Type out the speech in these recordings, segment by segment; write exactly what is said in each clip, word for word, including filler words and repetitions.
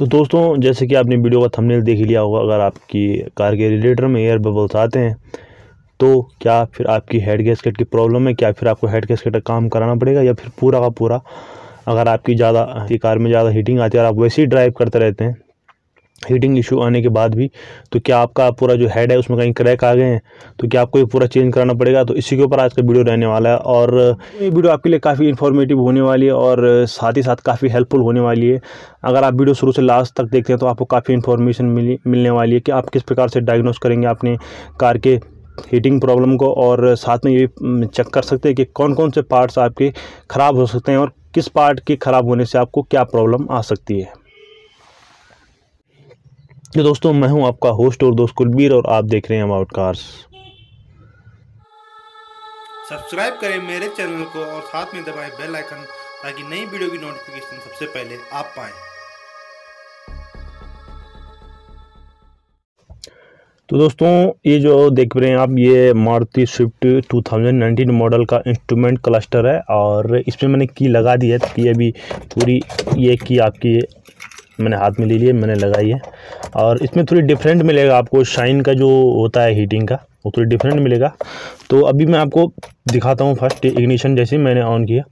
तो दोस्तों, जैसे कि आपने वीडियो का थंबनेल देख लिया होगा, अगर आपकी कार के रेडिएटर में एयर बबल्स आते हैं तो क्या फिर आपकी हेड गैस्केट की प्रॉब्लम है, क्या फिर आपको हेड गैस्केट का काम कराना पड़ेगा, या फिर पूरा का पूरा अगर आपकी ज़्यादा कार में ज़्यादा हीटिंग आती है और आप वैसे ही ड्राइव करते रहते हैं हीटिंग इशू आने के बाद भी, तो क्या आपका पूरा जो हेड है उसमें कहीं क्रैक आ गए हैं तो क्या आपको ये पूरा चेंज कराना पड़ेगा। तो इसी के ऊपर आज का वीडियो रहने वाला है और ये वीडियो आपके लिए काफ़ी इन्फॉर्मेटिव होने वाली है और साथ ही साथ काफ़ी हेल्पफुल होने वाली है। अगर आप वीडियो शुरू से लास्ट तक देखते हैं तो आपको काफ़ी इन्फॉर्मेशन मिली मिलने वाली है कि आप किस प्रकार से डायग्नोस करेंगे अपने कार के हीटिंग प्रॉब्लम को, और साथ में ये चेक कर सकते हैं कि कौन कौन से पार्ट्स आपके ख़राब हो सकते हैं और किस पार्ट के ख़राब होने से आपको क्या प्रॉब्लम आ सकती है। ये दोस्तों, मैं हूं आपका होस्ट और दोस्त कुलबीर और आप देख रहे हैं अबाउट कार्स। सब्सक्राइब करें मेरे चैनल को और साथ में दबाएं बेल आइकन ताकि नई वीडियो की नोटिफिकेशन सबसे पहले आप पाएं। तो दोस्तों, ये जो देख रहे हैं आप, ये मारुति स्विफ्ट दो हज़ार उन्नीस मॉडल का इंस्ट्रूमेंट क्लस्टर है और इसमें मैंने की लगा दी है। तो ये अभी पूरी ये की आपकी मैंने हाथ में ले लिए, मैंने लगाई है और इसमें थोड़ी डिफरेंट मिलेगा आपको, शाइन का जो होता है हीटिंग का वो थोड़ी डिफरेंट मिलेगा। तो अभी मैं आपको दिखाता हूँ। फर्स्ट इग्निशन जैसे मैंने ऑन किया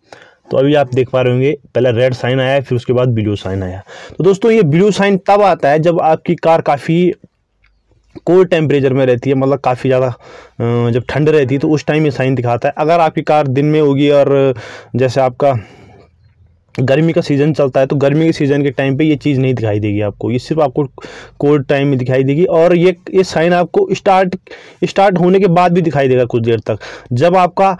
तो अभी आप देख पा रहे होंगे, पहले रेड साइन आया फिर उसके बाद ब्लू साइन आया। तो दोस्तों, ये ब्लू साइन तब आता है जब आपकी कार काफ़ी कोल्ड टेम्परेचर में रहती है, मतलब काफ़ी ज़्यादा जब ठंड रहती है तो उस टाइम ये साइन दिखाता है। अगर आपकी कार दिन में होगी और जैसे आपका गर्मी का सीज़न चलता है तो गर्मी के सीज़न के टाइम पे ये चीज़ नहीं दिखाई देगी आपको, ये सिर्फ आपको कोल्ड टाइम में दिखाई देगी। और ये ये साइन आपको स्टार्ट स्टार्ट होने के बाद भी दिखाई देगा कुछ देर तक। जब आपका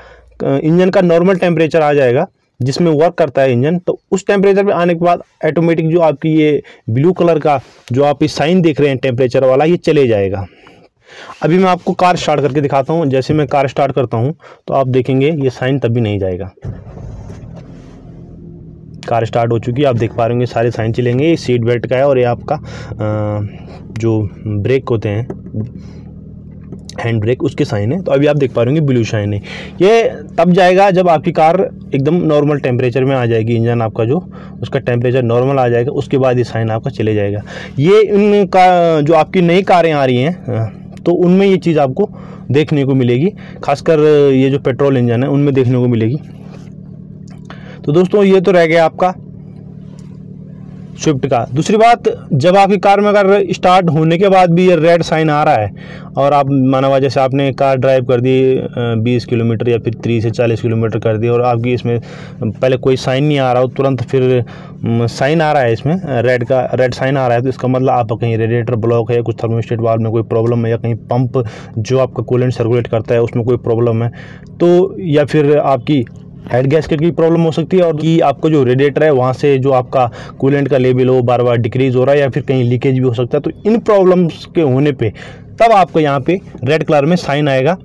इंजन का नॉर्मल टेम्परेचर आ जाएगा जिसमें वर्क करता है इंजन, तो उस टेम्परेचर पे आने के बाद ऑटोमेटिक जो आपकी ये ब्लू कलर का जो आप ये साइन देख रहे हैं टेम्परेचर वाला, ये चले जाएगा। अभी मैं आपको कार स्टार्ट करके दिखाता हूँ। जैसे मैं कार स्टार्ट करता हूँ तो आप देखेंगे ये साइन तब भी नहीं जाएगा। कार स्टार्ट हो चुकी है, आप देख पा रहे होंगे सारे साइन चलेंगे। ये सीट बेल्ट का है और ये आपका आ, जो ब्रेक होते हैं हैंड ब्रेक उसके साइन है। तो अभी आप देख पा रहे होंगे ब्लू साइन है, ये तब जाएगा जब आपकी कार एकदम नॉर्मल टेम्परेचर में आ जाएगी, इंजन आपका जो उसका टेम्परेचर नॉर्मल आ जाएगा, उसके बाद ये साइन आपका चले जाएगा। ये इनका जो आपकी नई कारें आ रही हैं तो उनमें ये चीज़ आपको देखने को मिलेगी, खासकर ये जो पेट्रोल इंजन है उनमें देखने को मिलेगी। तो दोस्तों, ये तो रह गया आपका स्विफ्ट का। दूसरी बात, जब आपकी कार में अगर स्टार्ट होने के बाद भी ये रेड साइन आ रहा है और आप माना जैसे आपने कार ड्राइव कर दी बीस किलोमीटर या फिर तीस से चालीस किलोमीटर कर दी और आपकी इसमें पहले कोई साइन नहीं आ रहा हो, तुरंत फिर साइन आ रहा है इसमें रेड का, रेड साइन आ रहा है, तो इसका मतलब आपका कहीं रेडिएटर ब्लॉक है, कुछ थर्मोस्टेट वाल्व में कोई प्रॉब्लम है, या कहीं पंप जो आपका कूलेंट सर्कुलेट करता है उसमें कोई प्रॉब्लम है, तो या फिर आपकी हेड गैस्केट की प्रॉब्लम हो सकती है और कि आपका जो रेडिएटर है वहाँ से जो आपका कूलेंट का लेवल हो बार बार डिक्रीज़ हो रहा है, या फिर कहीं लीकेज भी हो सकता है। तो इन प्रॉब्लम्स के होने पे तब आपको यहाँ पे रेड कलर में साइन आएगा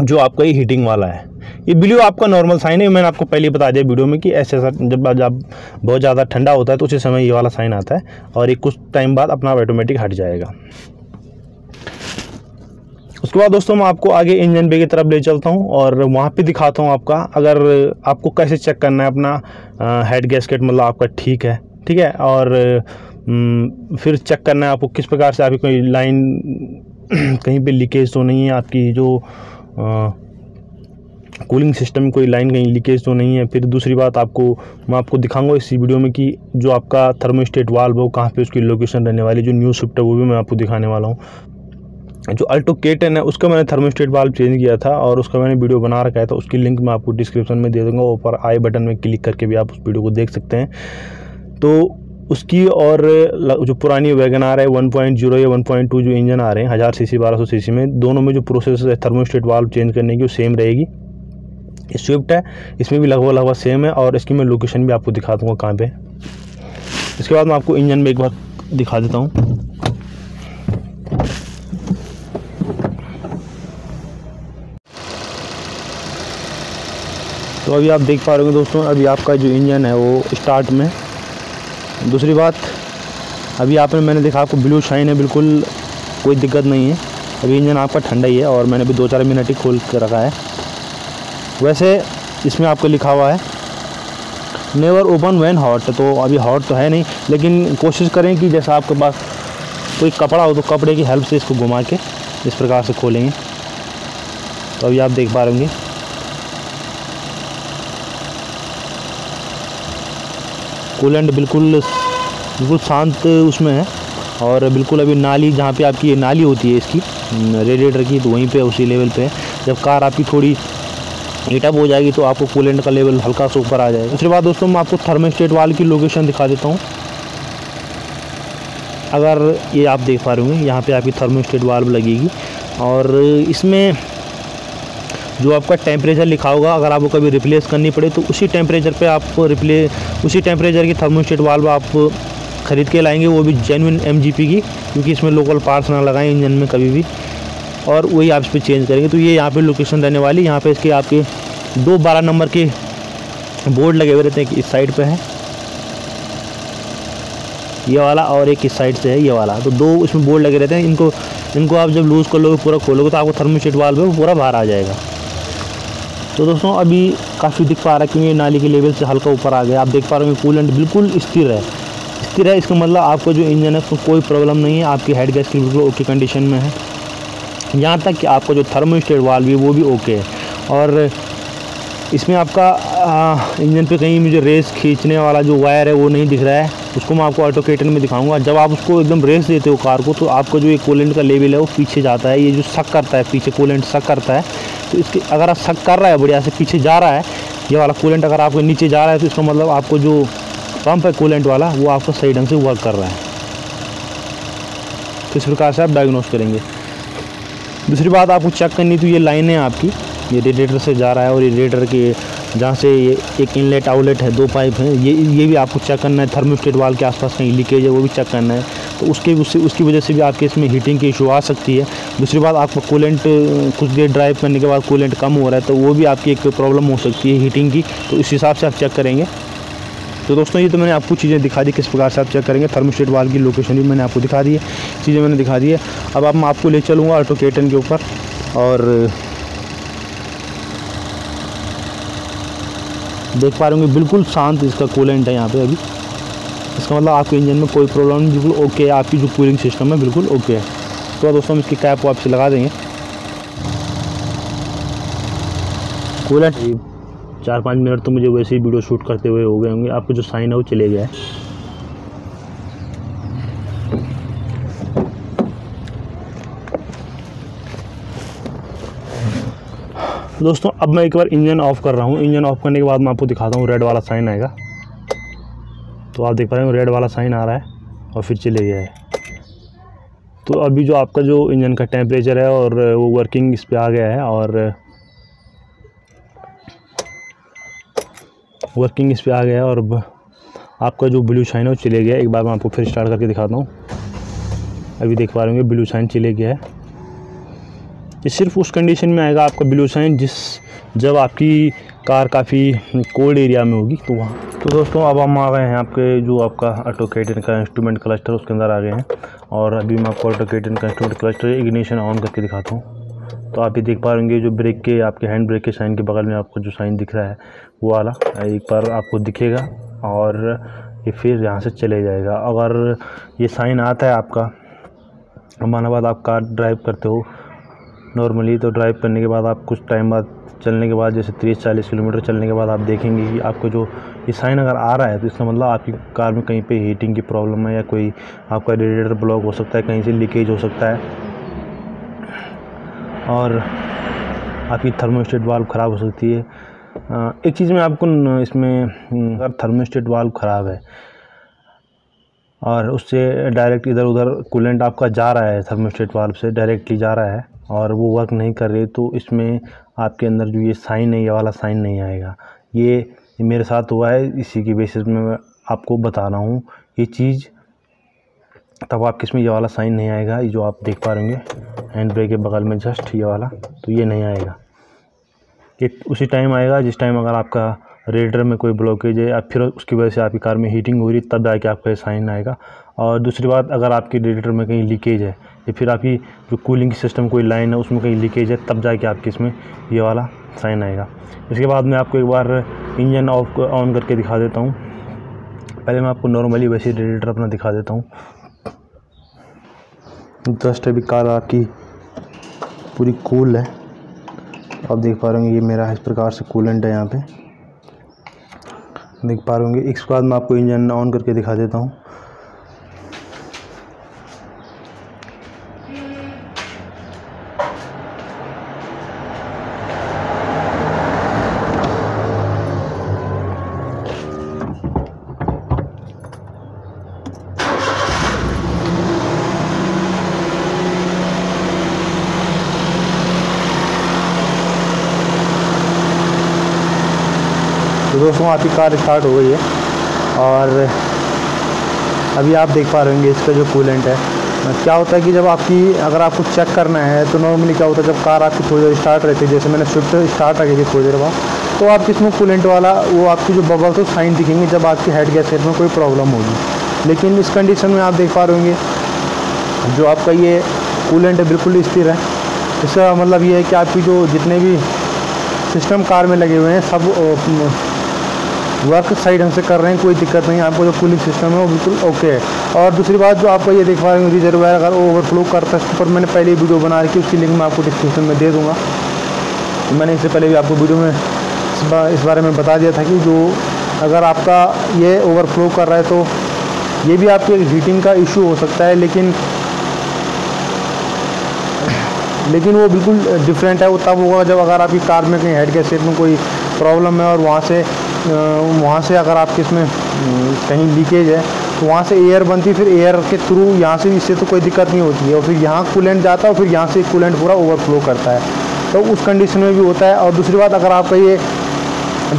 जो आपका ये हीटिंग वाला है। ये ब्लू आपका नॉर्मल साइन है, मैंने आपको पहले बता दिया वीडियो में कि ऐसे ऐसा जब जब बहुत ज़्यादा ठंडा होता है तो उसी समय ये वाला साइन आता है और ये कुछ टाइम बाद अपना ऑटोमेटिक हट जाएगा। उसके बाद दोस्तों, मैं आपको आगे इंजन बे की तरफ ले चलता हूं और वहां पे दिखाता हूं आपका, अगर आपको कैसे चेक करना है अपना हेड गैस्केट, मतलब आपका ठीक है ठीक है और फिर चेक करना है आपको किस प्रकार से आपकी कोई लाइन कहीं पे लीकेज तो नहीं है, आपकी जो आ, कूलिंग सिस्टम कोई लाइन कहीं लीकेज तो नहीं है। फिर दूसरी बात, आपको मैं आपको दिखाऊंगा इसी वीडियो में कि जो आपका थर्मोस्टेट वाल्व हो कहाँ पर उसकी लोकेशन रहने वाली, जो न्यू शिफ्ट है वो भी मैं आपको दिखाने वाला हूँ। जो अल्टो के टेन है उसका मैंने थर्मोस्टेट वाल्व चेंज किया था और उसका मैंने वीडियो बना रखा है, तो उसकी लिंक मैं आपको डिस्क्रिप्शन में दे दूंगा, ऊपर आई बटन में क्लिक करके भी आप उस वीडियो को देख सकते हैं। तो उसकी और जो पुरानी वैगन आर है वन पॉइंट ज़ीरो या वन पॉइंट टू जो इंजन आ रहे हैं हज़ार सी सी बारह सौ सी सी में, दोनों में जो प्रोसेस है थर्मोस्टेट वाल्व चेंज करने की वो सेम रहेगी। स्विफ्ट है इसमें भी लगभग लगभग सेम है और इसकी मैं लोकेशन भी आपको दिखा दूँगा कहाँ पर। इसके बाद मैं आपको इंजन में एक बार दिखा देता हूँ। तो अभी आप देख पा रहे होंगे दोस्तों, अभी आपका जो इंजन है वो स्टार्ट में। दूसरी बात, अभी आपने मैंने देखा आपको ब्लू शाइन है, बिल्कुल कोई दिक्कत नहीं है, अभी इंजन आपका ठंडा ही है और मैंने भी दो चार मिनट ही खोल कर रखा है। वैसे इसमें आपको लिखा हुआ है नेवर ओपन व्हेन हॉट। तो अभी हॉट तो है नहीं, लेकिन कोशिश करें कि जैसा आपके पास कोई कपड़ा हो तो कपड़े की हेल्प से इसको घुमा के इस प्रकार से खोलेंगे। तो अभी आप देख पा रहे होंगे कूलेंट बिल्कुल बिल्कुल शांत उसमें है, और बिल्कुल अभी नाली जहाँ पे आपकी ये नाली होती है इसकी रेडिएटर की, तो वहीं पे उसी लेवल पे है। जब कार आपकी थोड़ी हीट अप हो जाएगी तो आपको कूलेंट का लेवल हल्का सा ऊपर आ जाएगा। दूसरी बात दोस्तों, मैं आपको थर्मोस्टेट वाल्व की लोकेशन दिखा देता हूँ। अगर ये आप देख पा रहे होंगे यहाँ पर आपकी थर्मोस्टेट वाल्व लगेगी, और इसमें जो आपका टेम्परेचर लिखा होगा, अगर आपको कभी रिप्लेस करनी पड़े तो उसी टेम्परेचर पे आप रिप्ले उसी टेम्परेचर की थर्मोस्टेट वाल्व आप ख़रीद के लाएंगे, वो भी जेन्युइन एमजीपी की, क्योंकि इसमें लोकल पार्ट्स ना लगाएं इंजन में कभी भी, और वही आप इस पर चेंज करेंगे। तो ये यहाँ पे लोकेशन रहने वाली, यहाँ पे इसके आपके दो बारह नंबर के बोर्ड लगे हुए रहते हैं, इस साइड पर है ये वाला और एक इस साइड से है ये वाला, तो दो इसमें बोर्ड लगे रहते हैं। इनको इनको आप जब लूज़ कर लोगे, पूरा खोलोगे तो आपको थर्मोस्टेट वाल्व है वो पूरा बाहर आ जाएगा। तो दोस्तों अभी काफ़ी दिख पा रहा है क्योंकि नाली के लेवल से हल्का ऊपर आ गया। आप देख पा रहे हो कूलेंट बिल्कुल स्थिर है स्थिर है इसका मतलब आपका जो इंजन है उसको कोई प्रॉब्लम नहीं है, आपकी हेड गैस्केट बिल्कुल ओके कंडीशन में है। यहाँ तक कि आपका जो थर्मोस्टेट वाल्व है वो भी ओके है, और इसमें आपका आ, इंजन पे कहीं मुझे रेस खींचने वाला जो वायर है वो नहीं दिख रहा है। उसको मैं आपको ऑटो के टेन में दिखाऊंगा। जब आप उसको एकदम रेस देते हो कार को, तो आपका जो ये कूलेंट का लेवल है वो पीछे जाता है, ये जो शक करता है पीछे कूलेंट शक करता है। तो इसके अगर आप शक कर रहा है बढ़िया से पीछे जा रहा है, ये वाला कूलेंट अगर आपके नीचे जा रहा है तो इसका मतलब आपको जो पंप है कूलेंट वाला वो आपको सही ढंग से वर्क कर रहा है। तो इस प्रकार से आप डायग्नोस करेंगे। दूसरी बात आपको चेक करनी, तो ये लाइन है आपकी, ये रेडिएटर से जा रहा है, और ये रेडिएटर के जहाँ से ये एक इनलेट आउटलेट है, दो पाइप हैं, ये ये भी आपको चेक करना है। थर्मोस्टेट वाल्व के आसपास कहीं लीकेज है वो भी चेक करना है। तो उसके उससे उसकी वजह से भी आपके इसमें हीटिंग की इशू आ सकती है। दूसरी बात आपका कूलेंट कुछ देर ड्राइव करने के बाद कूलेंट कम हो रहा है, तो वो भी आपकी एक प्रॉब्लम हो सकती है हीटिंग की। तो इस हिसाब से आप चेक करेंगे। तो दोस्तों ये तो मैंने आपको चीज़ें दिखा दी किस प्रकार से आप चेक करेंगे। थर्मोस्टेट वाल्व की लोकेशन भी मैंने आपको दिखा दी है, चीज़ें मैंने दिखा दी है। अब आप मैं आपको ले चलूँगा ऑल्टो के टेन के ऊपर, और देख पा रहे होंगे बिल्कुल शांत इसका कूलेंट है यहाँ पे अभी। इसका मतलब आपके इंजन में कोई प्रॉब्लम नहीं, बिल्कुल ओके है, आपकी जो कूलिंग सिस्टम है बिल्कुल ओके है। तो दोस्तों हम इसकी कैप वापस लगा देंगे। कूलेंट चार पाँच मिनट तो मुझे वैसे ही वीडियो शूट करते हुए हो गए होंगे, आपको जो साइन है वो चले गया है। दोस्तों अब मैं एक बार इंजन ऑफ़ कर रहा हूँ। इंजन ऑफ़ करने के बाद मैं आपको दिखाता हूँ, रेड वाला साइन आएगा। तो आप देख पा रहे हो रेड वाला साइन आ रहा है और फिर चले गया है। तो अभी जो आपका जो इंजन का टेम्परेचर है और वो वर्किंग इस पर आ गया है, और वर्किंग इस पर आ गया है और आपका जो ब्लू साइन है वो चले गया है। एक बार मैं आपको फिर स्टार्ट करके दिखाता हूँ। अभी देख पा रहे होंगे ब्लू साइन चले गया है। ये सिर्फ उस कंडीशन में आएगा आपका ब्लू साइन जिस जब आपकी कार काफ़ी कोल्ड एरिया में होगी, तो वहाँ। तो दोस्तों अब हम आ गए हैं आपके जो आपका ऑल्टो के टेन का इंस्ट्रूमेंट क्लस्टर, उसके अंदर आ गए हैं। और अभी मैं आपको ऑल्टो के टेन का इंस्ट्रूमेंट क्लस्टर इग्निशन ऑन करके दिखाता हूँ। तो आप ये देख पा रहे होंगे जो ब्रेक के आपके हैंड ब्रेक के साइन के बगल में आपको जो साइन दिख रहा है वो वाला एक बार आपको दिखेगा, और ये फिर यहाँ से चले जाएगा। अगर ये साइन आता है आपका, माना बाद आप कार ड्राइव करते हो नॉर्मली, तो ड्राइव करने के बाद आप कुछ टाइम बाद चलने के बाद जैसे तीस चालीस किलोमीटर चलने के बाद आप देखेंगे कि आपको जो ये साइन अगर आ रहा है तो इसका मतलब आपकी कार में कहीं पे हीटिंग की प्रॉब्लम है, या कोई आपका रेडिएटर ब्लॉक हो सकता है, कहीं से लीकेज हो सकता है, और आपकी थर्मोस्टेट वाल्व ख़राब हो सकती है। एक चीज़ में आपको इसमें अगर थर्मोस्टेट वाल्व ख़राब है और उससे डायरेक्ट इधर उधर कूलेंट आपका जा रहा है, थर्मोस्टेट वाल्व से डायरेक्टली जा रहा है और वो वर्क नहीं कर रही, तो इसमें आपके अंदर जो ये साइन है ये वाला साइन नहीं आएगा। ये मेरे साथ हुआ है, इसी की बेसिस में मैं आपको बता रहा हूँ ये चीज़। तब आपके इसमें ये वाला साइन नहीं आएगा, ये जो आप देख पा रहे होंगे हैंड ब्रेक के बगल में जस्ट ये वाला, तो ये नहीं आएगा। ये उसी टाइम आएगा जिस टाइम अगर आपका रेडिएटर में कोई ब्लॉकेज है या फिर उसकी वजह से आपकी कार में हीटिंग हो रही, तब जाके आपका ये साइन आएगा। और दूसरी बात, अगर आपके रेडिएटर में कहीं लीकेज है या फिर आपकी जो कूलिंग सिस्टम कोई लाइन है उसमें कहीं लीकेज है, तब जाके आपके इसमें ये वाला साइन आएगा। इसके बाद मैं आपको एक बार इंजन ऑफ ऑन करके दिखा देता हूँ। पहले मैं आपको नॉर्मली वैसे रेडिएटर अपना दिखा देता हूँ। जस्ट अभी कार आपकी पूरी कूल है, आप देख पा रहे होंगे। ये मेरा इस प्रकार से कूलेंट है, यहाँ पे देख पा रहे होंगे। इसके बाद मैं आपको इंजन ऑन करके दिखा देता हूँ। दोस्तों, आपकी कार स्टार्ट हो गई है और अभी आप देख पा रहे होंगे इसका जो कूलेंट है। क्या होता है कि जब आपकी, अगर आपको चेक करना है तो नॉर्मली क्या होता है, जब कार आपकी थोड़ी देर स्टार्ट रहती है, जैसे मैंने स्विफ्ट स्टार्ट रखी थी थोड़ी देर बाद, तो आपके इसमें कूलेंट वाला वो आपकी जो बबल्स तो साइन दिखेंगे जब आपके हेड गैसकेट में कोई प्रॉब्लम होगी। लेकिन इस कंडीशन में आप देख पा रहे होंगे जो आपका ये कूलेंट है बिल्कुल स्थिर है। इसका मतलब ये है कि आपकी जो जितने भी सिस्टम कार में लगे हुए हैं सब वर्क साइड हमसे कर रहे हैं, कोई दिक्कत नहीं। आपको जो कूलिंग सिस्टम है वो बिल्कुल ओके है। और दूसरी बात, जो आपको ये देख पा रहे हैं रिजर्वायर अगर ओवरफ्लो करता है, इस पर मैंने पहले ही वीडियो बना रखी, उसकी लिंक मैं आपको डिस्क्रिप्शन में दे दूँगा। तो मैंने इससे पहले भी आपको वीडियो में इस, बा, इस बारे में बता दिया था कि जो अगर आपका ये ओवरफ्लो कर रहा है तो ये भी आपके हीटिंग का इशू हो सकता है। लेकिन लेकिन वो बिल्कुल डिफरेंट है। वो तब होगा जब अगर आपकी कार में कहीं हेड गैसकेट में कोई प्रॉब्लम है और वहाँ से वहाँ से अगर आपके इसमें कहीं लीकेज है तो वहाँ से एयर बनती, फिर एयर के थ्रू यहाँ से, इससे तो कोई दिक्कत नहीं होती है, और फिर यहाँ कूलेंट जाता है और फिर यहाँ से कूलेंट पूरा ओवरफ्लो करता है। तो उस कंडीशन में भी होता है। और दूसरी बात, अगर आपका ये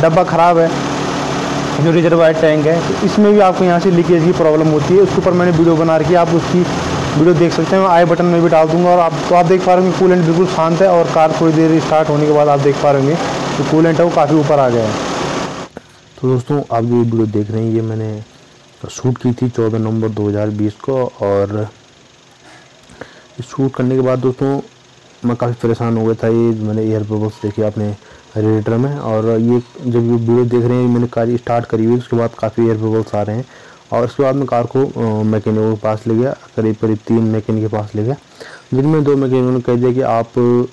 डब्बा ख़राब है जो रिजर्वायर टैंक है, तो इसमें भी आपको यहाँ से लीकेज की प्रॉब्लम होती है। उसके ऊपर मैंने वीडियो बना रखी, आप उसकी वीडियो देख सकते हैं, मैं आई बटन में भी डाल दूंगा। और आप तो आप देख पा रहे हैं कूलेंट बिल्कुल शांत है और कार थोड़ी देर स्टार्ट होने के बाद आप देख पा रहे होंगे कि तो कूलेंट है वो काफ़ी ऊपर आ गया है। तो दोस्तों, आप जो वीडियो देख रहे हैं ये मैंने शूट की थी चौदह नवंबर दो हज़ार बीस को, और इस शूट करने के बाद दोस्तों मैं काफ़ी परेशान हो गया था। ये मैंने एयर बबल्स देखे अपने रेडिएटर में, और ये जब ये वीडियो देख रहे हैं मैंने कार स्टार्ट करी हुई, उसके बाद काफ़ी एयर बबल्स आ रहे हैं। और उसके बाद मैं कार को मैकेनिक के पास ले गया, करीब करीब तीन मैकेनिक के पास ले गया, जिनमें दो मैकेनिक ने कह दिया कि आप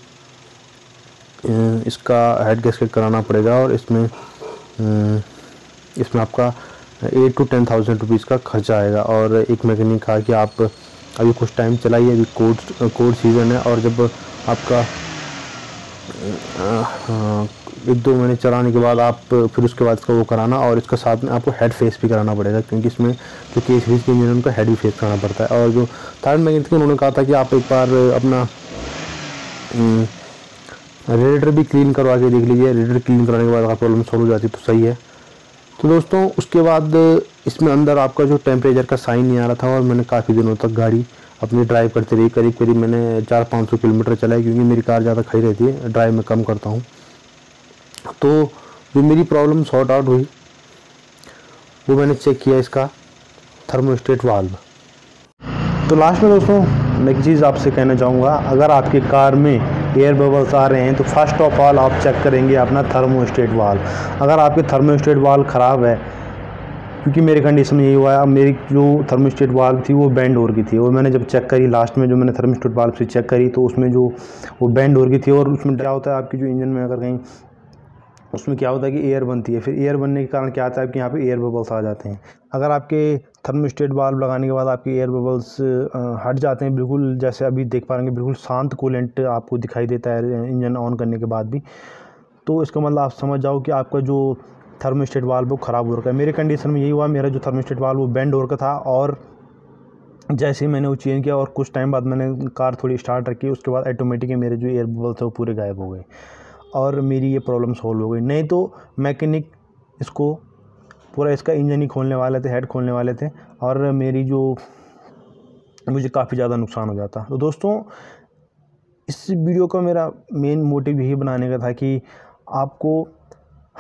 इसका हेड गैसकेट कराना पड़ेगा और इसमें इसमें आपका eight to ten thousand rupees का खर्चा आएगा। और एक मैकेनिक कहा कि आप अभी कुछ टाइम चलाइए, अभी कोड कोड सीज़न है, और जब आपका आ, आ, एक दो महीने चलाने के बाद आप फिर उसके बाद इसका वो कराना, और इसका साथ में आपको हेड फेस भी कराना पड़ेगा, क्योंकि इसमें जो केस फेस के इंजन उनका हेड भी फेस कराना पड़ता है। और जो थर्ड मैकेनिक थे उन्होंने कहा था कि आप एक बार अपना रेडिएटर भी क्लीन करवा के देख लीजिए, रेडिएटर क्लीन कराने के बाद अगर प्रॉब्लम सॉल्व हो जाती तो सही है। तो दोस्तों, उसके बाद इसमें अंदर आपका जो टेम्परेचर का साइन नहीं आ रहा था, और मैंने काफ़ी दिनों तक गाड़ी अपनी ड्राइव करते रही, करीब करीब मैंने चार पाँच सौ किलोमीटर चलाई, क्योंकि मेरी कार ज़्यादा खड़ी रहती है, ड्राइव में कम करता हूँ। तो जो मेरी प्रॉब्लम सॉर्ट आउट हुई वो मैंने चेक किया इसका थर्मोस्टेट वाल्व। तो लास्ट में दोस्तों मैं एक चीज़ आपसे कहना चाहूँगा, अगर आपकी कार में एयर बबल्स आ रहे हैं तो फर्स्ट ऑफ ऑल आप चेक करेंगे अपना थर्मोस्टेट वाल्व। अगर आपके थर्मोस्टेट वाल्व ख़राब है, क्योंकि मेरे कंडीशन में यही हुआ है, मेरी जो थर्मोस्टेट वाल्व थी वो बैंड हो रही थी, और मैंने जब चेक करी लास्ट में, जो मैंने थर्मोस्टेट वाल्व से चेक करी तो उसमें जो वो बैंड हो रही थी। और उसमें क्या होता है, आपकी जो इंजन में अगर कहीं उसमें क्या होता है कि एयर बनती है, फिर एयर बनने के कारण क्या आता है, आपके यहाँ पे एयर बबल्स आ जाते हैं। अगर आपके थर्मोस्टेट वाल्व लगाने के बाद आपके एयर बबल्स हट जाते हैं, बिल्कुल जैसे अभी देख पा रहे हैं, बिल्कुल शांत कूलेंट आपको दिखाई देता है इंजन ऑन करने के बाद भी, तो इसका मतलब आप समझ जाओ कि आपका जो थर्मोस्टेट वाल्व वो ख़राब हो रखा है। मेरे कंडीशन में यही हुआ, मेरा जो थर्मोस्टेट वाल्व वो बैंड हो रखा था, और जैसे ही मैंने वो चेंज किया और कुछ टाइम बाद मैंने कार थोड़ी स्टार्ट रखी, उसके बाद ऑटोमेटिकली मेरे जो एयर बबल्स थे वो पूरे गायब हो गए और मेरी ये प्रॉब्लम सॉल्व हो गई। नहीं तो मैकेनिक इसको पूरा इसका इंजन ही खोलने वाले थे, हेड खोलने वाले थे, और मेरी जो मुझे काफ़ी ज़्यादा नुकसान हो जाता। तो दोस्तों, इस वीडियो का मेरा मेन मोटिव यही बनाने का था कि आपको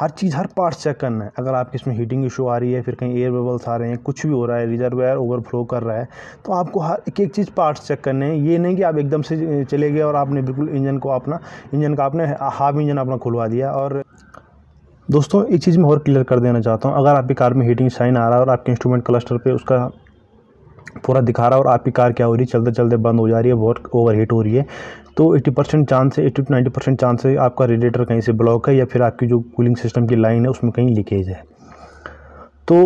हर चीज़ हर पार्ट चेक करना है। अगर आपकी इसमें हीटिंग इशू आ रही है, फिर कहीं एयर बबल्स आ रहे हैं, कुछ भी हो रहा है, रिजर्वायर ओवरफ्लो कर रहा है, तो आपको हर एक एक चीज़ पार्ट्स चेक करने हैं। ये नहीं कि आप एकदम से चले गए और आपने बिल्कुल इंजन को अपना इंजन का आपने हाफ इंजन अपना खुलवा दिया। और दोस्तों एक चीज़ मैं और क्लियर कर देना चाहता हूँ, अगर आपकी कार में हीटिंग साइन आ रहा है और आपके इंस्ट्रूमेंट क्लस्टर पर उसका पूरा दिखा रहा है और आपकी कार क्या हो रही है, चलते चलते बंद हो जा रही है, बहुत ओवरहीट हो रही है, तो अस्सी परसेंट चांस है, अस्सी टू नाइन्टी परसेंट चांस है आपका रेडिएटर कहीं से ब्लॉक है या फिर आपकी जो कूलिंग सिस्टम की लाइन है उसमें कहीं लीकेज है। तो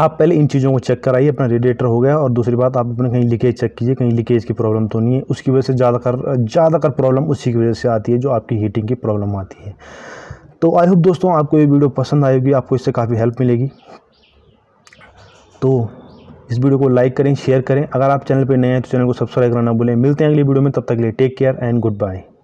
आप पहले इन चीज़ों को चेक कराइए, अपना रेडिएटर हो गया, और दूसरी बात आप अपने कहीं लीकेज चेक कीजिए, कहीं लीकेज की प्रॉब्लम तो नहीं है। उसकी वजह से ज़्यादातर ज़्यादातर प्रॉब्लम उसी की वजह से आती है जो आपकी हीटिंग की प्रॉब्लम आती है। तो आई होप दोस्तों आपको ये वीडियो पसंद आएगी, आपको इससे काफ़ी हेल्प मिलेगी। तो इस वीडियो को लाइक करें, शेयर करें, अगर आप चैनल पर नए हैं तो चैनल को सब्सक्राइब करना ना भूलें। मिलते हैं अगली वीडियो में, तब तक के लिए take care and good bye.